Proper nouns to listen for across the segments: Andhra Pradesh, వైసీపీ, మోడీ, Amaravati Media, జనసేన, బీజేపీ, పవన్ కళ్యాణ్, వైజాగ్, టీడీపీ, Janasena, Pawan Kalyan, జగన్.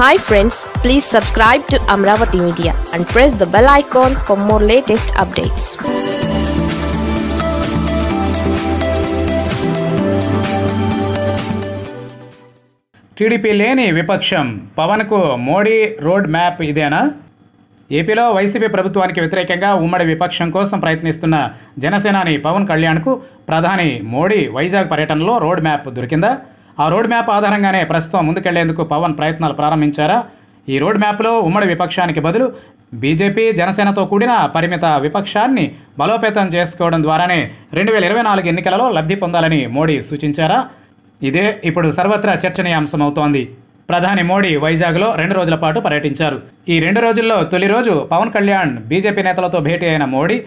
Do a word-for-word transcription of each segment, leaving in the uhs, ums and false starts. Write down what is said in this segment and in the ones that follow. Hi friends, please subscribe to Amaravati Media and press the bell icon for more latest updates. టీడీపీ లేని విపక్షం పవన్కు మోడీ road map ఇదేనా? ఏపీలో వైసీపీ ప్రభుత్వానికి వ్యతిరేకంగా ఉమ్మడి విపక్షం కోసం ప్రయత్నిస్తున్న జనసేనాని పవన్ కళ్యాణ్కు ప్రధాని మోడీ వైజాగ్ పర్యటనలో రోడ్ మ్యాప్ దొరికిందా? ఆ రోడ్ మ్యాప్ ఆధారంగానే ప్రస్తుతం ముందుకెళ్లేందుకు పవన్ ప్రయత్నాలు ప్రారంభించారా? ఈ రోడ్ మ్యాప్లో ఉమ్మడి విపక్షానికి బదులు బీజేపీ, జనసేనతో కూడిన పరిమిత విపక్షాన్ని బలోపేతం చేసుకోవడం ద్వారానే రెండు వేల ఇరవై నాలుగు ఎన్నికలలో లబ్ధి పొందాలని మోడీ సూచించారా? ఇదే ఇప్పుడు సర్వత్రా చర్చనీయాంశమవుతోంది. ప్రధాని మోడీ వైజాగ్లో రెండు రోజుల పాటు పర్యటించారు. ఈ రెండు రోజుల్లో తొలి రోజు పవన్ కళ్యాణ్, బీజేపీ నేతలతో భేటీ అయిన మోడీ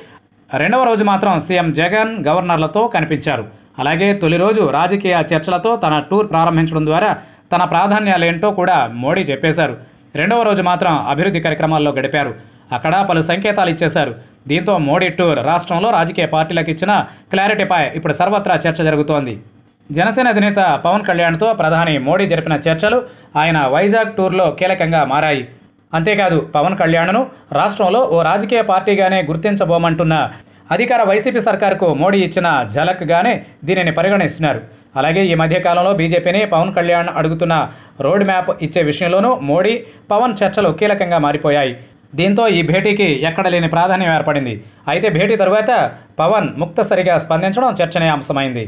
రెండవ రోజు మాత్రం సీఎం జగన్, గవర్నర్లతో కనిపించారు. అలాగే తొలి రోజు రాజకీయ చర్చలతో తన టూర్ ప్రారంభించడం ద్వారా తన ప్రాధాన్యాలేంటో కూడా మోడీ చెప్పేశారు. రెండవ రోజు మాత్రం అభివృద్ధి కార్యక్రమాల్లో గడిపారు. అక్కడ పలు సంకేతాలు ఇచ్చేశారు. దీంతో మోడీ టూర్ రాష్ట్రంలో రాజకీయ పార్టీలకు ఇచ్చిన క్లారిటీపై ఇప్పుడు సర్వత్రా చర్చ జరుగుతోంది. జనసేన అధినేత పవన్ కళ్యాణ్తో ప్రధాని మోడీ జరిపిన చర్చలు ఆయన వైజాగ్ టూర్లో కీలకంగా మారాయి. అంతేకాదు, పవన్ కళ్యాణ్ను రాష్ట్రంలో ఓ రాజకీయ పార్టీగానే గుర్తించబోమంటున్న అధికార వైసీపీ సర్కారుకు మోడీ ఇచ్చిన ఝలక్గానే దీనిని పరిగణిస్తున్నారు. అలాగే ఈ మధ్యకాలంలో బీజేపీని పవన్ కళ్యాణ్ అడుగుతున్న రోడ్ మ్యాప్ ఇచ్చే విషయంలోనూ మోడీ, పవన్ చర్చలు కీలకంగా మారిపోయాయి. దీంతో ఈ భేటీకి ఎక్కడ లేని ప్రాధాన్యం ఏర్పడింది. అయితే భేటీ తరువాత పవన్ ముక్తసరిగా స్పందించడం చర్చనీయాంశమైంది.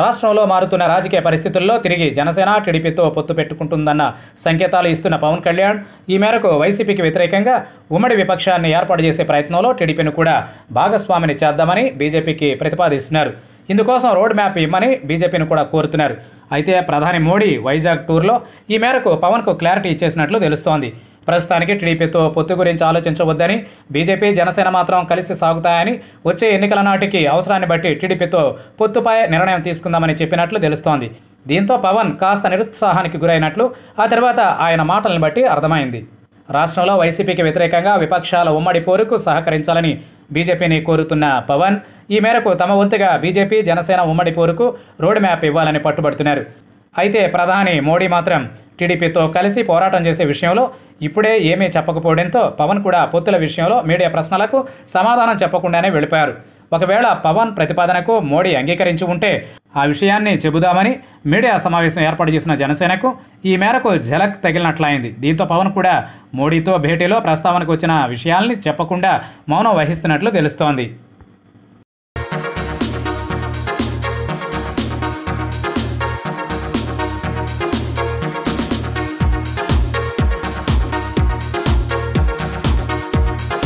రాష్ట్రంలో మారుతున్న రాజకీయ పరిస్థితుల్లో తిరిగి జనసేన, టీడీపీతో పొత్తు పెట్టుకుంటుందన్న సంకేతాలు ఇస్తున్న పవన్ కళ్యాణ్ ఈ మేరకు వైసీపీకి వ్యతిరేకంగా ఉమ్మడి విపక్షాన్ని ఏర్పాటు చేసే ప్రయత్నంలో టీడీపీని కూడా భాగస్వామిని చేద్దామని బీజేపీకి ప్రతిపాదిస్తున్నారు. ఇందుకోసం రోడ్ మ్యాప్ ఇమ్మని బీజేపీని కూడా కోరుతున్నారు. అయితే ప్రధాని మోడీ వైజాగ్ టూర్లో ఈ మేరకు పవన్కు క్లారిటీ ఇచ్చేసినట్లు తెలుస్తోంది. ప్రస్తుతానికి టీడీపీతో పొత్తు గురించి ఆలోచించవద్దని, బీజేపీ, జనసేన మాత్రం కలిసి సాగుతాయని, వచ్చే ఎన్నికల నాటికి అవసరాన్ని బట్టి టీడీపీతో పొత్తుపై నిర్ణయం తీసుకుందామని చెప్పినట్లు తెలుస్తోంది. దీంతో పవన్ కాస్త నిరుత్సాహానికి గురైనట్లు ఆ తర్వాత ఆయన మాటలను బట్టి అర్థమైంది. రాష్ట్రంలో వైసీపీకి వ్యతిరేకంగా విపక్షాల ఉమ్మడి పోరుకు సహకరించాలని బీజేపీని కోరుతున్న పవన్ ఈ మేరకు తమ వంతుగా బీజేపీ, జనసేన ఉమ్మడి పోరుకు రోడ్ మ్యాప్ ఇవ్వాలని పట్టుబడుతున్నారు. అయితే ప్రధాని మోడీ మాత్రం టీడీపీతో కలిసి పోరాటం చేసే విషయంలో ఇప్పుడే ఏమీ చెప్పకపోవడంతో పవన్ కూడా పొత్తుల విషయంలో మీడియా ప్రశ్నలకు సమాధానం చెప్పకుండానే వెళ్ళిపోయారు. ఒకవేళ పవన్ ప్రతిపాదనకు మోడీ అంగీకరించి ఉంటే ఆ విషయాన్ని చెబుదామని మీడియా సమావేశం ఏర్పాటు చేసిన జనసేనకు ఈ మేరకు ఝలక్ తగిలినట్లయింది. దీంతో పవన్ కూడా మోడీతో భేటీలో ప్రస్తావనకు వచ్చిన విషయాల్ని చెప్పకుండా మౌనం వహిస్తున్నట్లు తెలుస్తోంది.